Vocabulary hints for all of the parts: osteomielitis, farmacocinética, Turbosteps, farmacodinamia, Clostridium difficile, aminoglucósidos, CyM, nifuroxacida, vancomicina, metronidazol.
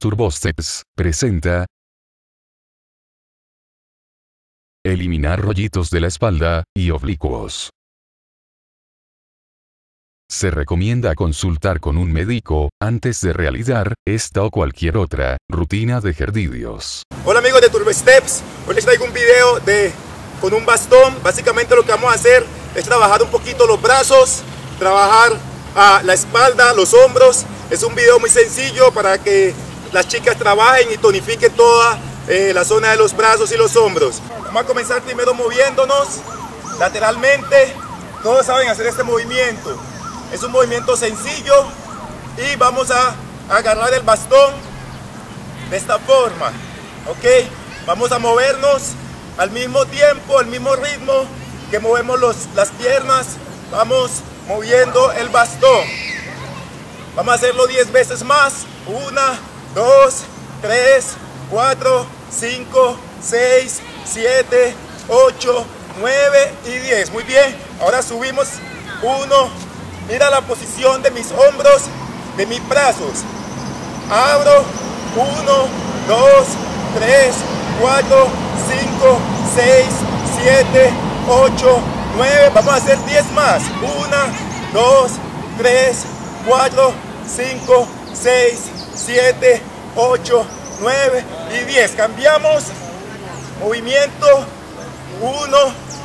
Turbosteps presenta eliminar rollitos de la espalda y oblicuos. Se recomienda consultar con un médico antes de realizar esta o cualquier otra rutina de ejercicios. Hola amigos de Turbosteps, hoy les traigo un video con un bastón. Básicamente lo que vamos a hacer es trabajar un poquito los brazos, trabajar la espalda, los hombros. Es un video muy sencillo para que las chicas trabajen y tonifiquen toda la zona de los brazos y los hombros. Vamos a comenzar primero moviéndonos lateralmente. Todos saben hacer este movimiento. Es un movimiento sencillo y vamos a agarrar el bastón de esta forma. ¿Okay? Vamos a movernos al mismo tiempo, al mismo ritmo que movemos las piernas. Vamos moviendo el bastón. Vamos a hacerlo 10 veces más. 1, 2, 3, 4, 5, 6, 7, 8, 9 y 10. Muy bien, ahora subimos 1. Mira la posición de mis hombros, de mis brazos. Abro 1, 2, 3, 4, 5, 6, 7, 8, 9. Vamos a hacer 10 más. 1, 2, 3, 4, 5, 6, 7, 8, 9 y 10. Cambiamos. Movimiento. 1,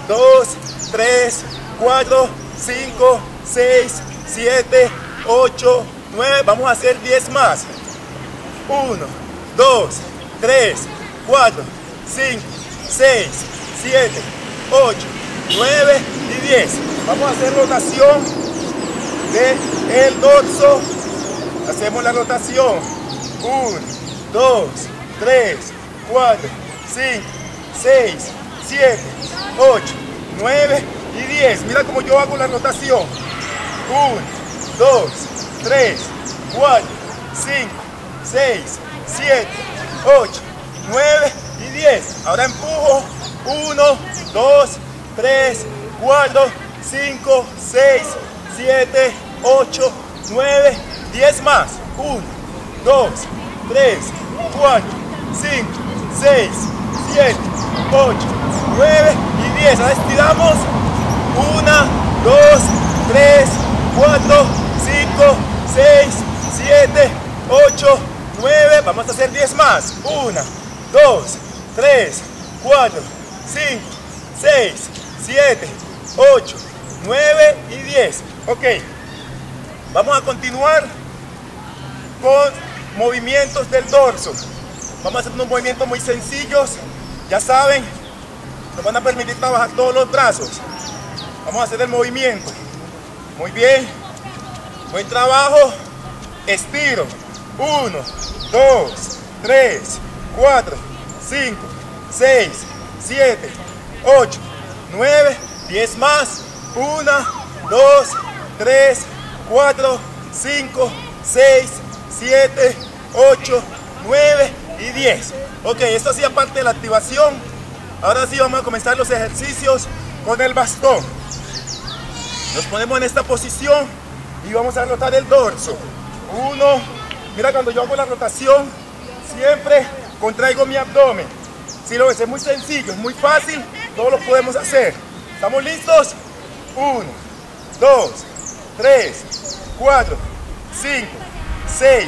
2, 3, 4, 5, 6, 7, 8, 9. Vamos a hacer 10 más. 1, 2, 3, 4, 5, 6, 7, 8, 9 y 10. Vamos a hacer rotación del dorso. Hacemos la rotación. 1, 2, 3, 4, 5, 6, 7, 8, 9 y 10. Mira cómo yo hago la rotación. 1, 2, 3, 4, 5, 6, 7, 8, 9 y 10. Ahora empujo. 1, 2, 3, 4, 5, 6, 7, 8, 9, 10 más. 1, 2, 3, 4, 5, 6, 7, 8, 9 y 10. Ahora estiramos. 1, 2, 3, 4, 5, 6, 7, 8, 9. Vamos a hacer 10 más. 1, 2, 3, 4, 5, 6, 7, 8, 9 y 10. Ok, vamos a continuar con movimientos del dorso. Vamos a hacer unos movimientos muy sencillos. Ya saben, nos van a permitir trabajar todos los brazos. Vamos a hacer el movimiento. Muy bien. Buen trabajo. Estiro. 1, 2, 3, 4, 5, 6, 7, 8, 9, 10 más. 1, 2, 3, 4, 5, 6, 7, 8, 9 y 10. Ok, esto hacía parte de la activación. Ahora sí vamos a comenzar los ejercicios con el bastón. Nos ponemos en esta posición y vamos a rotar el dorso. 1, mira, cuando yo hago la rotación, siempre contraigo mi abdomen. Si lo ves, es muy sencillo, es muy fácil, todos lo podemos hacer. ¿Estamos listos? 1, 2, 3, 4, 5, 6,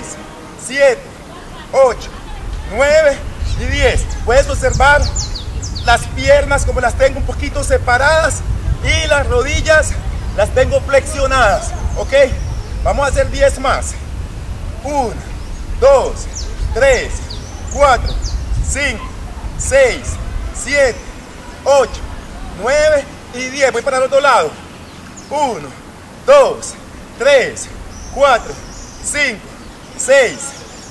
7, 8, 9 y 10. Puedes observar las piernas como las tengo un poquito separadas y las rodillas las tengo flexionadas. Ok, vamos a hacer 10 más. 1, 2, 3, 4, 5, 6, 7, 8, 9 y 10. Voy para el otro lado. 1, 2, 3, 4, 5, 6,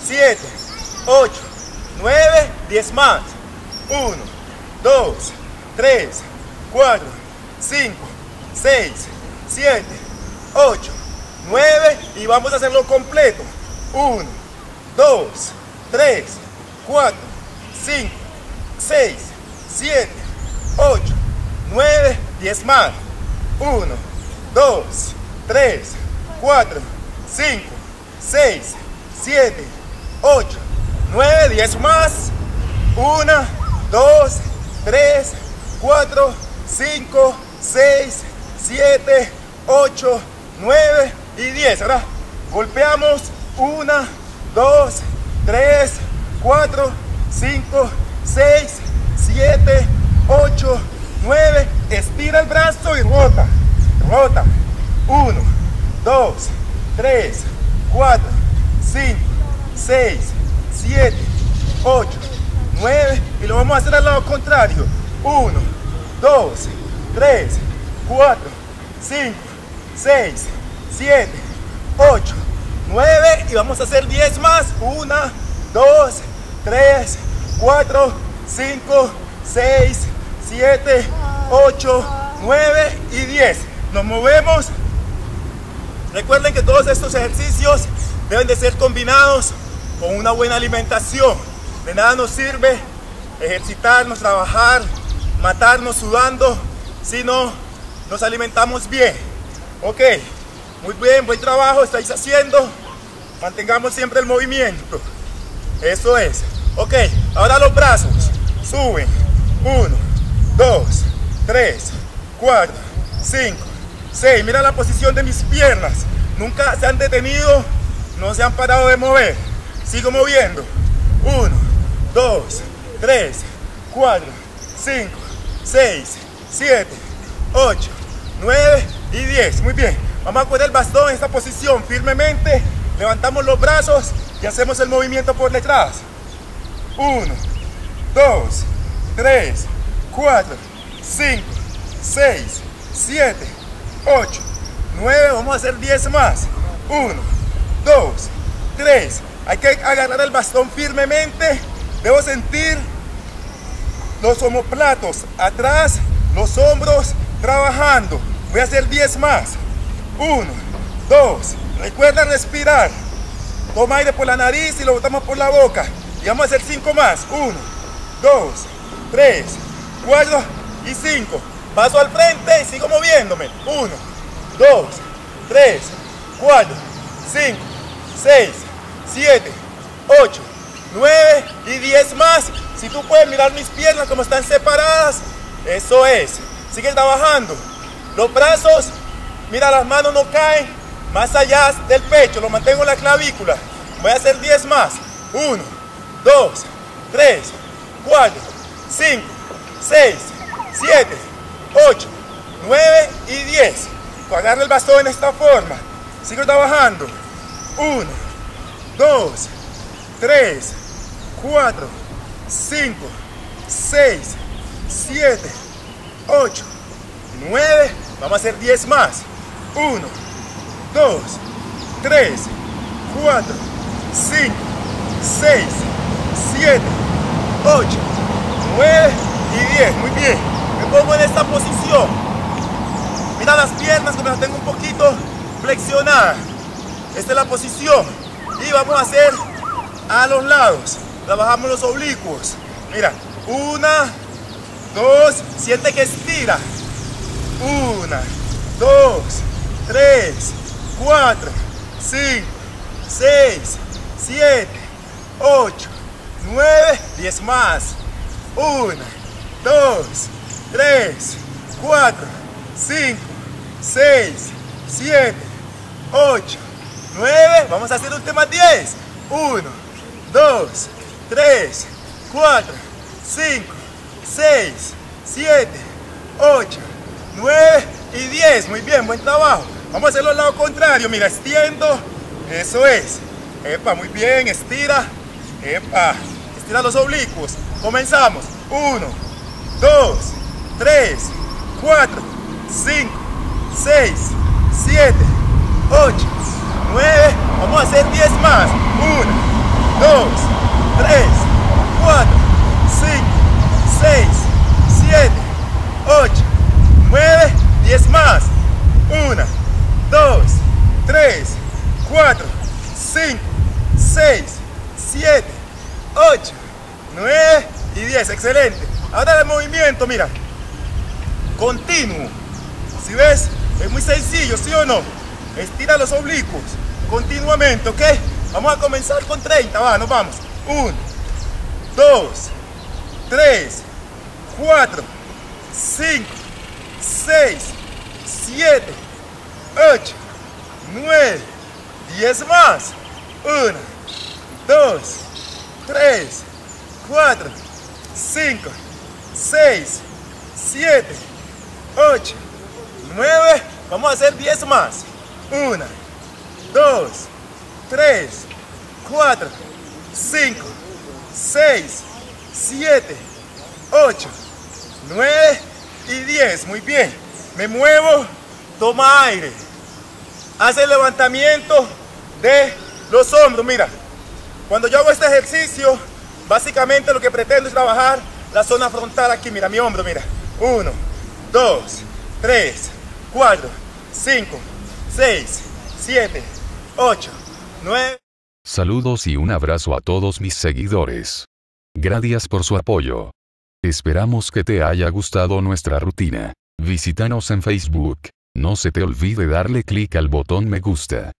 7, 8, 9, 10 más. 1, 2, 3, 4, 5, 6, 7, 8, 9 y vamos a hacerlo completo. 1, 2, 3, 4, 5, 6, 7, 8, 9, 10 más. 1, 2, 3, 4, 5, 6, 7, 8, 9, 10 más. 1, 2, 3, 4, 5, 6, 7, 8, 9 y 10. Ahora golpeamos 1, 2, 3, 4, 5, 6, 7, 8, 9. Estira el brazo y rota. Rota. 1, 2, 3, 4, 5, 6, 7, 8, 9. Y lo vamos a hacer al lado contrario. 1, 2, 3, 4, 5, 6, 7, 8, 9. Y vamos a hacer 10 más. 1, 2, 3, 4, 5, 6, 7, 8, 9 y 10. Nos movemos. Recuerden que todos estos ejercicios deben de ser combinados con una buena alimentación. De nada nos sirve ejercitarnos, trabajar, matarnos sudando si no nos alimentamos bien. Ok, muy bien, buen trabajo estáis haciendo. Mantengamos siempre el movimiento. Eso es. Ok, ahora los brazos suben. 1, 2, 3, 4, 5, 6. Mira la posición de mis piernas. Nunca se han detenido, no se han parado de mover. Sigo moviendo. 1, 2, 3, 4, 5, 6, 7, 8, 9 y 10. Muy bien. Vamos a coger el bastón en esta posición firmemente. Levantamos los brazos y hacemos el movimiento por detrás. 1, 2, 3, 4, 5, 6, 7, 8, 9. Vamos a hacer 10 más. 1, 2, 3. Hay que agarrar el bastón firmemente. Debo sentir los omoplatos atrás, los hombros trabajando. Voy a hacer 10 más. 1, 2. Recuerda respirar. Toma aire por la nariz y lo botamos por la boca. Y vamos a hacer 5 más. 1, 2, 3, 4 y 5. Paso al frente y sigo moviéndome. 1, 2, 3, 4, 5, 6, 7, 8, 9 y 10 más. Si tú puedes mirar mis piernas como están separadas, eso es. Sigue trabajando. Los brazos, mira, las manos no caen más allá del pecho, lo mantengo en la clavícula. Voy a hacer 10 más. 1, 2, 3, 4, 5, 6, 7, 8, 9 y 10. Agarra el bastón en esta forma. Sigo trabajando. 1, 2, 3, 4, 5, 6, 7, 8, 9. Vamos a hacer 10 más. 1, 2, 3, 4, 5, 6, 7, 8, 9 y 10. Muy bien. Me pongo en esta posición. Mira las piernas, como las tengo un poquito flexionadas. Esta es la posición. Y vamos a hacer a los lados. Trabajamos los oblicuos. Mira, 1, 2, siente que estira. 1, 2, 3, 4, 5, 6, 7, 8, 9, 10 más. 1, 2, 3, 4, 5, 6, 7, 8, 9, vamos a hacer últimas 10. 1, 2, 3, 4, 5, 6, 7, 8, 9 y 10. Muy bien, buen trabajo. Vamos a hacerlo al lado contrario. Mira, extiendo. Eso es. Epa, muy bien, estira. Epa, estira los oblicuos. Comenzamos. 1, 2, 3, 4, 5, 6, 7, 8, 9, vamos a hacer 10 más. 1, 2, 3, 4, 5, 6, 7, 8, 9, 10 más. 1, 2, 3, 4, 5, 6, 7, 8, 9 y 10. Excelente. Ahora el movimiento, mira, continuo. Si ves, es muy sencillo, ¿sí o no? Estira los oblicuos continuamente, ¿ok? Vamos a comenzar con 30, va, nos vamos. 1, 2, 3, 4, 5, 6, 7, 8, 9, 10 más. 1, 2, 3, 4, 5, 6, 7, 8, 9. Vamos a hacer 10 más. 1, 2, 3, 4, 5, 6, 7, 8, 9 y 10. Muy bien. Me muevo, toma aire. Hace el levantamiento de los hombros. Mira, cuando yo hago este ejercicio, básicamente lo que pretendo es trabajar la zona frontal aquí. Mira, mi hombro, mira. 1, 2, 3, 4, 5, 6, 7, 8, 9. Saludos y un abrazo a todos mis seguidores. Gracias por su apoyo. Esperamos que te haya gustado nuestra rutina. Visítanos en Facebook. No se te olvide darle clic al botón me gusta.